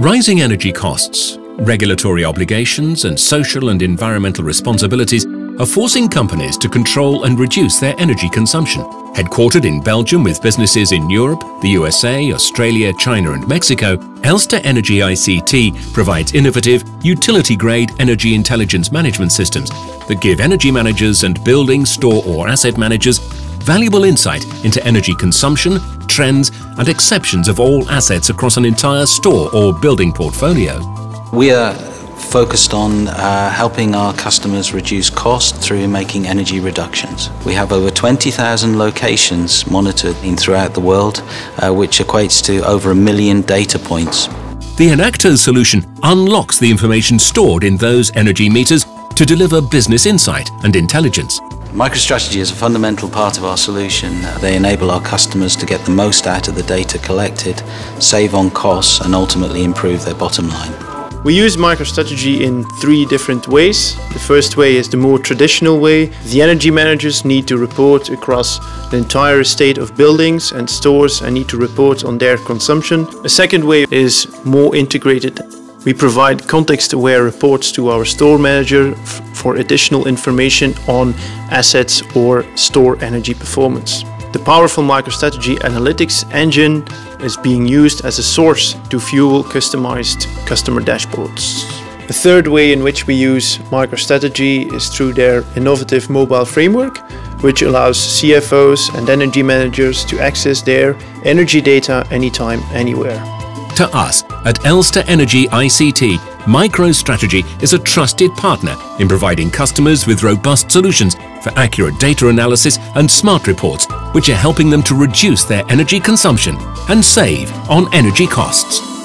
Rising energy costs, regulatory obligations, and social and environmental responsibilities are forcing companies to control and reduce their energy consumption. Headquartered in Belgium with businesses in Europe, the USA, Australia, China and Mexico, Elster Energy ICT provides innovative, utility-grade energy intelligence management systems that give energy managers and building, store or asset managers valuable insight into energy consumption, trends and exceptions of all assets across an entire store or building portfolio. We are focused on helping our customers reduce costs through making energy reductions. We have over 20,000 locations monitored throughout the world, which equates to over 1 million data points. The Enactor solution unlocks the information stored in those energy meters to deliver business insight and intelligence. MicroStrategy is a fundamental part of our solution. They enable our customers to get the most out of the data collected, save on costs and ultimately improve their bottom line. We use MicroStrategy in 3 different ways. The first way is the more traditional way. The energy managers need to report across the entire estate of buildings and stores and need to report on their consumption. A second way is more integrated. We provide context-aware reports to our store manager for additional information on assets or store energy performance. The powerful MicroStrategy analytics engine is being used as a source to fuel customized customer dashboards. The third way in which we use MicroStrategy is through their innovative mobile framework, which allows CFOs and energy managers to access their energy data anytime, anywhere. To us at Elster Energy ICT, MicroStrategy is a trusted partner in providing customers with robust solutions for accurate data analysis and smart reports, which are helping them to reduce their energy consumption and save on energy costs.